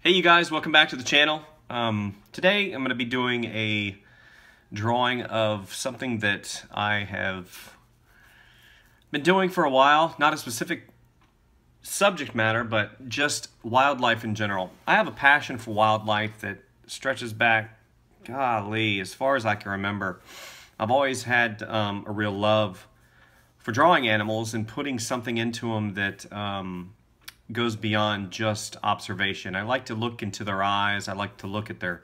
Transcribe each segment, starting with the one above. Hey you guys, welcome back to the channel. Today I'm going to be doing a drawing of something that I have been doing for a while. Not a specific subject matter, but just wildlife in general. I have a passion for wildlife that stretches back, golly, as far as I can remember. I've always had a real love for drawing animals and putting something into them that goes beyond just observation. I like to look into their eyes. I like to look at their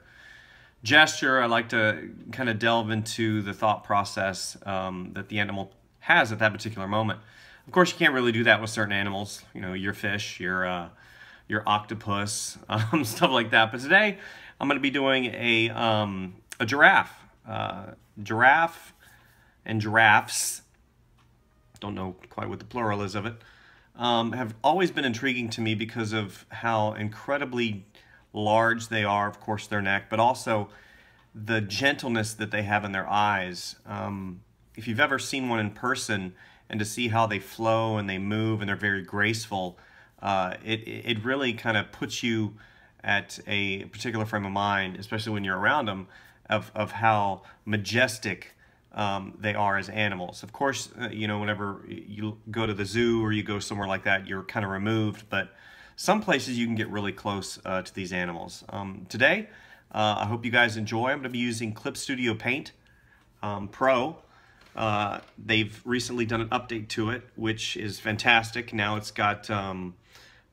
gesture. I like to kind of delve into the thought process that the animal has at that particular moment. Of course, you can't really do that with certain animals. You know, your fish, your octopus, stuff like that. But today, I'm going to be doing a giraffe. Giraffe and giraffes, don't know quite what the plural is of it, have always been intriguing to me because of how incredibly large they are, of course their neck, but also the gentleness that they have in their eyes. If you've ever seen one in person and to see how they flow and they move and they're very graceful, it really kind of puts you at a particular frame of mind, especially when you're around them, of how majestic they are as animals. Of course, you know, whenever you go to the zoo or you go somewhere like that, you're kind of removed, but some places you can get really close to these animals. Today, I hope you guys enjoy. I'm going to be using Clip Studio Paint Pro. They've recently done an update to it, which is fantastic. Now it's got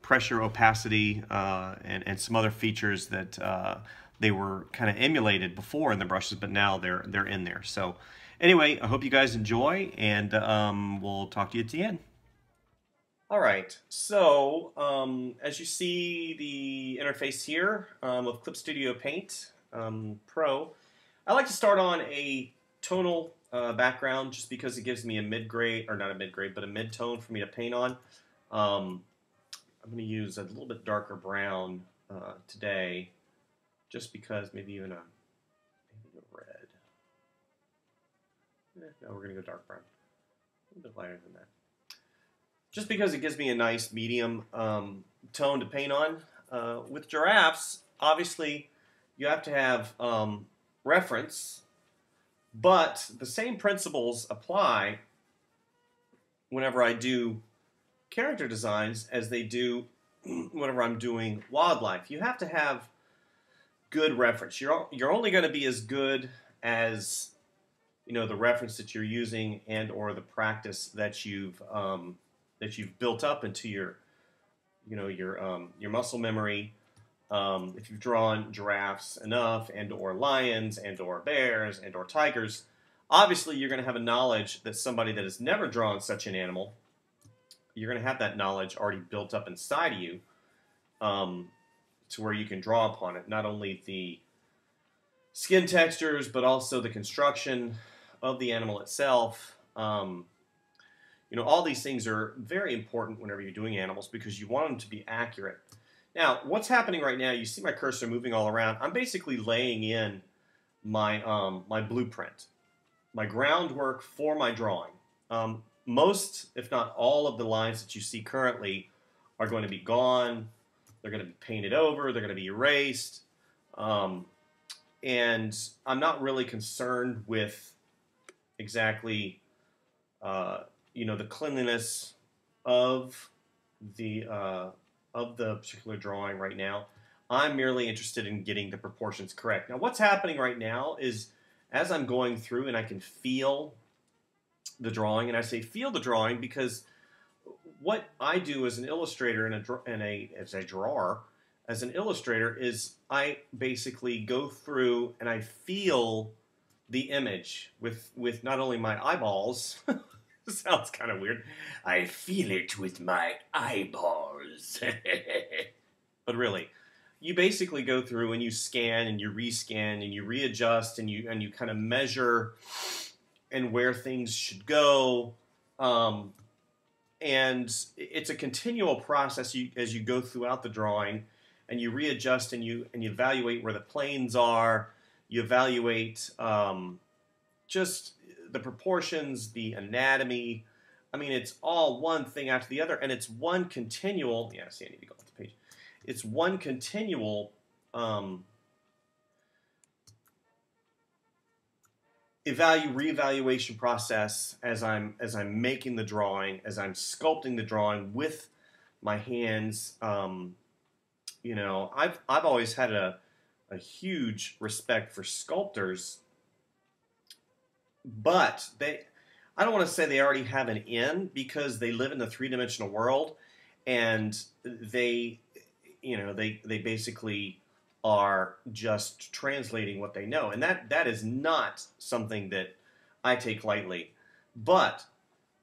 pressure, opacity, and some other features that they were kind of emulated before in the brushes, but now they're in there. So anyway, I hope you guys enjoy, and we'll talk to you at the end. All right, so as you see the interface here of Clip Studio Paint Pro, I like to start on a tonal background just because it gives me a mid-grade, or not a mid-grade, but a mid-tone for me to paint on. I'm going to use a little bit darker brown today, just because maybe even a red. No, we're going to go dark brown. A little bit lighter than that. Just because it gives me a nice medium tone to paint on. With giraffes, obviously, you have to have reference, but the same principles apply whenever I do character designs as they do whenever I'm doing wildlife. You have to have good reference. You're only going to be as good as, you know, the reference that you're using and or the practice that you've built up into your, you know, your muscle memory. If you've drawn giraffes enough and or lions and or bears and or tigers, obviously you're going to have a knowledge that somebody that has never drawn such an animal, you're going to have that knowledge already built up inside of you. To where you can draw upon it, not only the skin textures, but also the construction of the animal itself. You know, all these things are very important whenever you're doing animals because you want them to be accurate. Now, what's happening right now, you see my cursor moving all around. I'm basically laying in my, my blueprint, my groundwork for my drawing. Most, if not all, of the lines that you see currently are going to be gone. They're going to be painted over. They're going to be erased. And I'm not really concerned with exactly, you know, the cleanliness of the particular drawing right now. I'm merely interested in getting the proportions correct. Now, what's happening right now is as I'm going through and I can feel the drawing, and I say feel the drawing because what I do as an illustrator as an illustrator is I basically go through and I feel the image with not only my eyeballs. Sounds kind of weird. I feel it with my eyeballs. But really, you basically go through and you scan and you rescan and you readjust and you kind of measure and where things should go. And it's a continual process as you go throughout the drawing, and you readjust and you evaluate where the planes are. You evaluate just the proportions, the anatomy. I mean, it's all one thing after the other, and it's one continual. Yeah, see, I need to go off the page. it's one continual reevaluation process as I'm making the drawing, as I'm sculpting the drawing with my hands. You know, I've always had a huge respect for sculptors, but I don't want to say they already have an in, because they live in the three-dimensional world, and they basically are just translating what they know, and that is not something that I take lightly. But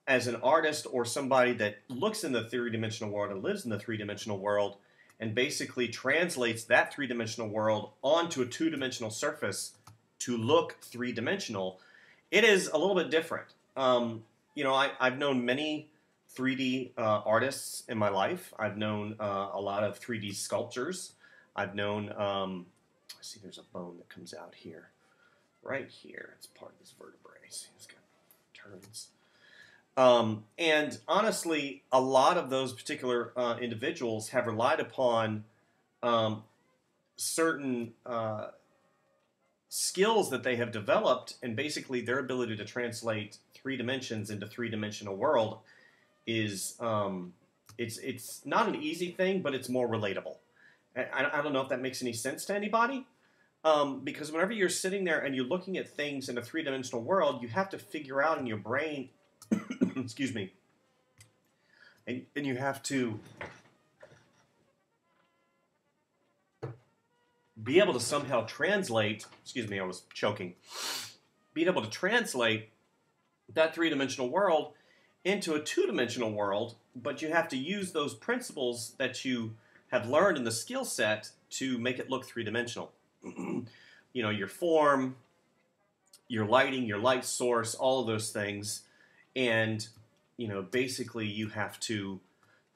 as an artist or somebody that looks in the three-dimensional world and lives in the three-dimensional world and basically translates that three-dimensional world onto a two-dimensional surface to look three-dimensional, it is a little bit different. You know, I've known many 3D artists in my life. I've known a lot of 3D sculptures. I've known, let's see, there's a bone that comes out here, right here. It's part of this vertebrae. See, it's got turns. And honestly, a lot of those particular individuals have relied upon certain skills that they have developed, and basically their ability to translate three dimensions into three-dimensional world is, it's not an easy thing, but it's more relatable. I don't know if that makes any sense to anybody, because whenever you're sitting there and you're looking at things in a three-dimensional world, you have to figure out in your brain, excuse me, and you have to be able to somehow translate, excuse me, I was choking, being able to translate that three-dimensional world into a two-dimensional world, but you have to use those principles that you have learned in the skill set to make it look three-dimensional. You know, your form, your lighting, your light source, all of those things. And, you know, basically you have to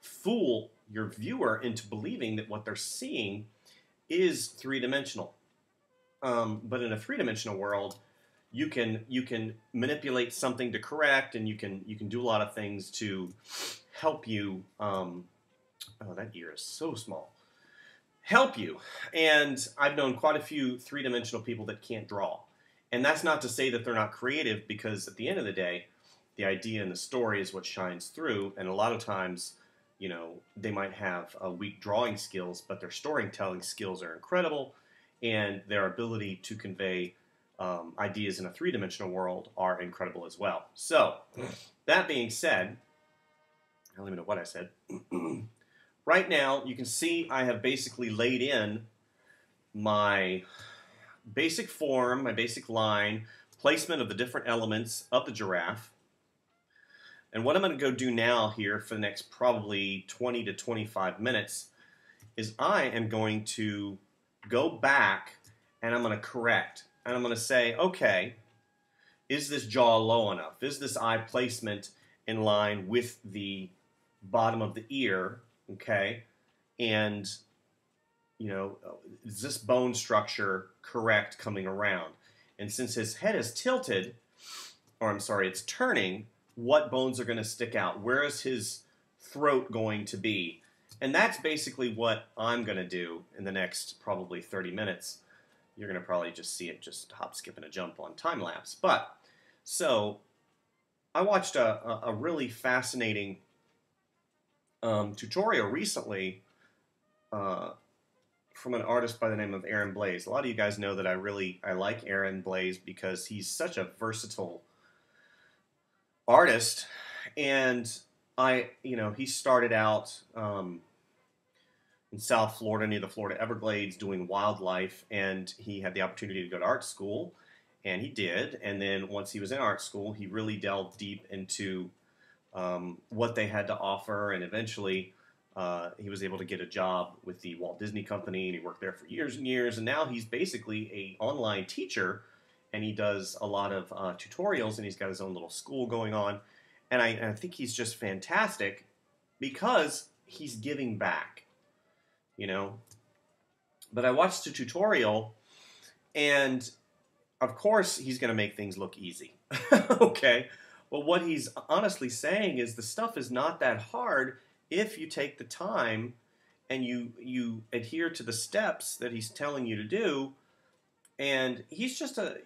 fool your viewer into believing that what they're seeing is three-dimensional. But in a three-dimensional world, you can manipulate something to correct, and you can do a lot of things to help you. Oh, that ear is so small. Help you. And I've known quite a few three-dimensional people that can't draw. And that's not to say that they're not creative, because at the end of the day, the idea and the story is what shines through. And a lot of times, you know, they might have weak drawing skills, but their storytelling skills are incredible, and their ability to convey ideas in a three-dimensional world are incredible as well. So, that being said, I don't even know what I said. Right now, you can see I have basically laid in my basic form, my basic line, placement of the different elements of the giraffe. And what I'm going to go do now here for the next probably 20 to 25 minutes is I am going to go back and I'm going to correct. And I'm going to say, okay, is this jaw low enough? Is this eye placement in line with the bottom of the ear? Okay, and, you know, is this bone structure correct coming around? And since his head is tilted, or I'm sorry, it's turning, what bones are going to stick out? Where is his throat going to be? And that's basically what I'm going to do in the next probably 30 minutes. You're going to probably just see it just hop, skip, and a jump on time lapse. But, so, I watched a really fascinating tutorial recently from an artist by the name of Aaron Blaise. A lot of you guys know that I like Aaron Blaise because he's such a versatile artist, and he started out in South Florida near the Florida Everglades doing wildlife, and he had the opportunity to go to art school, and he did. And then once he was in art school, he really delved deep into what they had to offer, and eventually he was able to get a job with the Walt Disney Company, and he worked there for years and years, and now he's basically an online teacher, and he does a lot of tutorials, and he's got his own little school going on, and I think he's just fantastic because he's giving back, you know. But I watched the tutorial, and of course he's going to make things look easy, okay? But what he's honestly saying is the stuff is not that hard if you take the time and you adhere to the steps that he's telling you to do. And he's just a,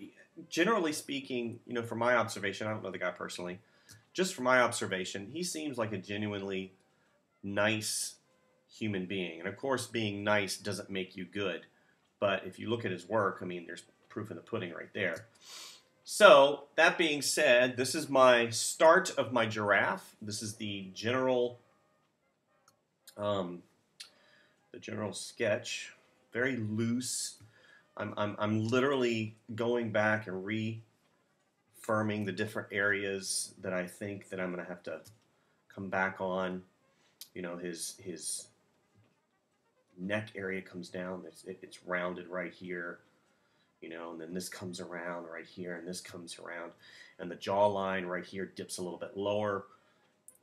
generally speaking, you know, from my observation, I don't know the guy personally, just from my observation, he seems like a genuinely nice human being. And of course, being nice doesn't make you good. But if you look at his work, I mean, there's proof in the pudding right there. So, that being said, this is my start of my giraffe. This is the general sketch. Very loose. I'm literally going back and reaffirming the different areas that I think that I'm going to have to come back on. You know, his neck area comes down. It's rounded right here. You know, and then this comes around right here, and this comes around. And the jawline right here dips a little bit lower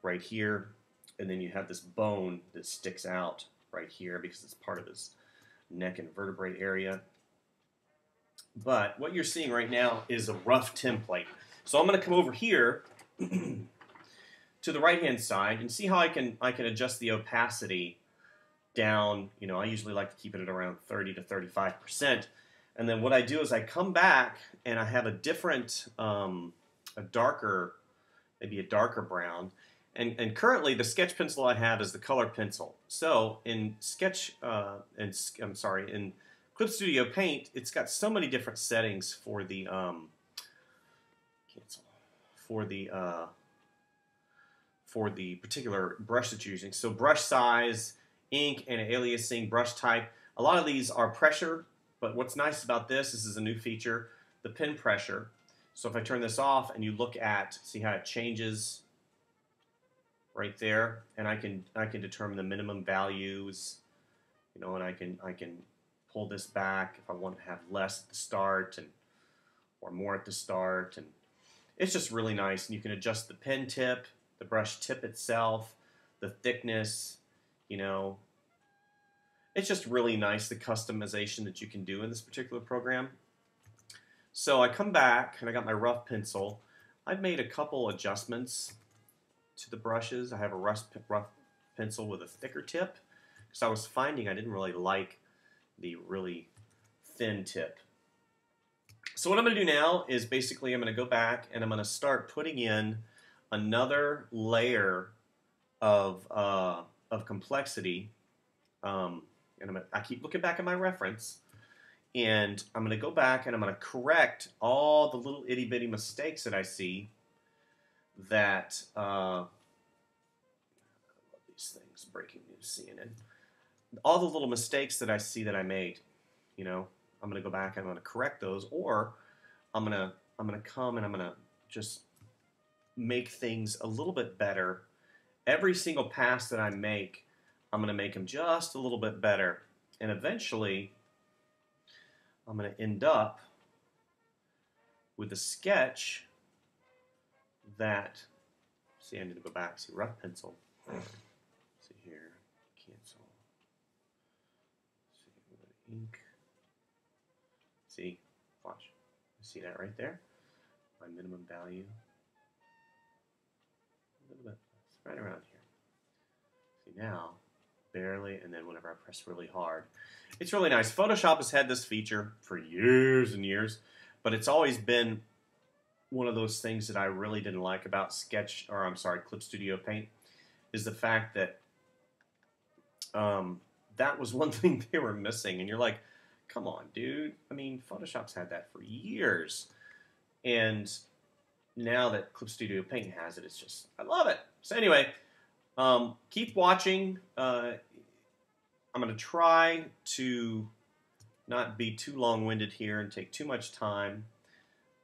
right here. And then you have this bone that sticks out right here because it's part of his neck and vertebrae area. But what you're seeing right now is a rough template. So I'm going to come over here to the right-hand side and see how I can adjust the opacity down. You know, I usually like to keep it at around 30 to 35%. And then what I do is I come back and I have a different, maybe a darker brown. And currently the sketch pencil I have is the color pencil. So in in Clip Studio Paint, it's got so many different settings for the particular brush that you're using. So brush size, ink, and aliasing, brush type. A lot of these are pressure. But what's nice about this is a new feature, the pen pressure. So if I turn this off and you look at, see how it changes right there, and I can determine the minimum values, you know, and I can pull this back if I want to have less at the start and or more at the start, and it's just really nice. And you can adjust the pen tip, the brush tip itself, the thickness, you know. It's just really nice, the customization that you can do in this particular program. So I come back and I got my rough pencil. I've made a couple adjustments to the brushes. I have a rough pencil with a thicker tip because I was finding I didn't really like the really thin tip. So what I'm going to do now is basically I'm going to go back and I'm going to start putting in another layer of complexity. And I keep looking back at my reference, and I'm going to go back and I'm going to correct all the little itty-bitty mistakes that I see that, I love these things, breaking news, CNN, all the little mistakes that I see that I made, you know, I'm going to go back and I'm going to correct those, or I'm going to come and I'm going to just make things a little bit better. Every single pass that I make, I'm going to make them just a little bit better, and eventually I'm going to end up with a sketch that, see, I need to go back, see, rough pencil, see here, cancel, see, ink, see, flash, see that right there, my minimum value, a little bit, it's right around here, see now, barely, and then whenever I press really hard. It's really nice. Photoshop has had this feature for years and years, but it's always been one of those things that I really didn't like about Clip Studio Paint, is the fact that that was one thing they were missing. And you're like, come on, dude. I mean, Photoshop's had that for years. And now that Clip Studio Paint has it, it's just, I love it. So anyway, keep watching. I'm going to try to not be too long-winded here and take too much time.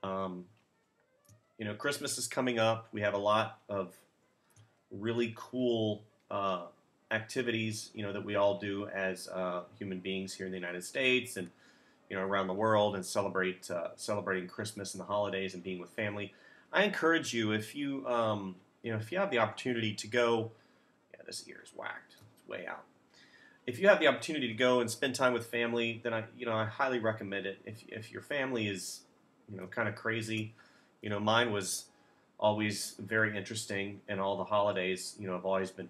You know, Christmas is coming up. We have a lot of really cool activities, you know, that we all do as human beings here in the United States and, you know, around the world, and celebrating Christmas and the holidays and being with family. I encourage you, if you if you have the opportunity to go. Yeah, this ear is whacked. It's way out. If you have the opportunity to go and spend time with family, then I highly recommend it. If your family is, you know, kind of crazy, you know, mine was always very interesting, and all the holidays, you know, have always been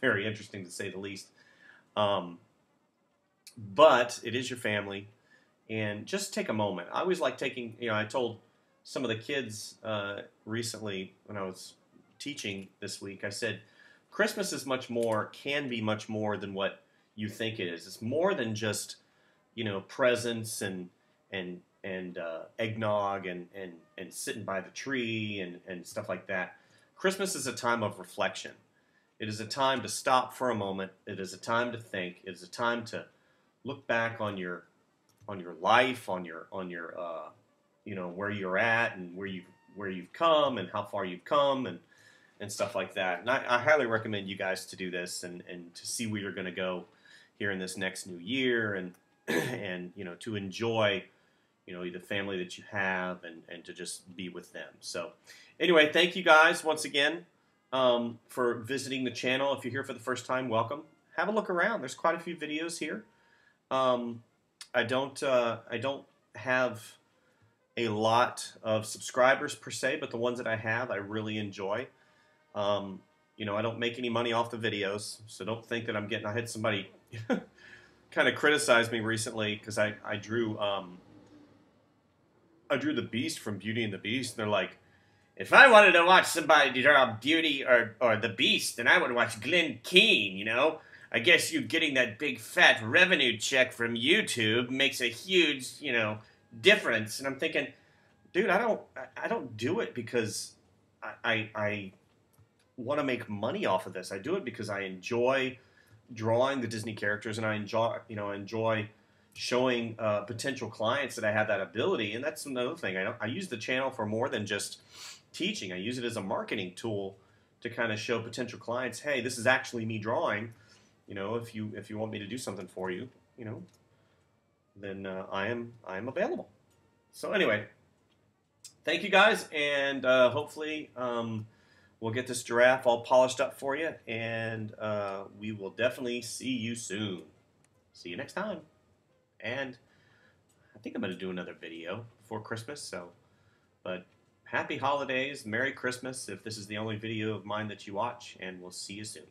very interesting to say the least. But it is your family, and just take a moment. I always like taking, you know, I told some of the kids recently when I was teaching this week, I said, Christmas is much more, can be much more than what you think it is. It's more than just, you know, presents and eggnog and sitting by the tree and stuff like that. Christmas is a time of reflection. It is a time to stop for a moment. It is a time to think. It is a time to look back on your life, on your you know, where you're at and where you've come and how far you've come and stuff like that. And I highly recommend you guys to do this and to see where you're going to go here in this next new year and you know, to enjoy, you know, the family that you have and to just be with them. So anyway, thank you guys once again for visiting the channel. If you're here for the first time, welcome. Have a look around. There's quite a few videos here. I don't have a lot of subscribers per se, but the ones that I have, I really enjoy. You know, I don't make any money off the videos, so don't think that I'm getting... I had somebody kind of criticize me recently because I drew the Beast from Beauty and the Beast. They're like, if I wanted to watch somebody draw Beauty or the Beast, then I would watch Glen Keane, you know? I guess you getting that big fat revenue check from YouTube makes a huge, you know, difference. And I'm thinking, dude, I don't do it because I want to make money off of this. I do it because I enjoy drawing the Disney characters, and I enjoy, you know, showing potential clients that I have that ability. And that's another thing. I use the channel for more than just teaching. I use it as a marketing tool to kind of show potential clients, hey, this is actually me drawing. You know, if you want me to do something for you, you know, then I am available. So anyway, thank you guys, and hopefully we'll get this giraffe all polished up for you, and we will definitely see you soon. See you next time. And I think I'm going to do another video before Christmas, so, but happy holidays, Merry Christmas if this is the only video of mine that you watch, and we'll see you soon.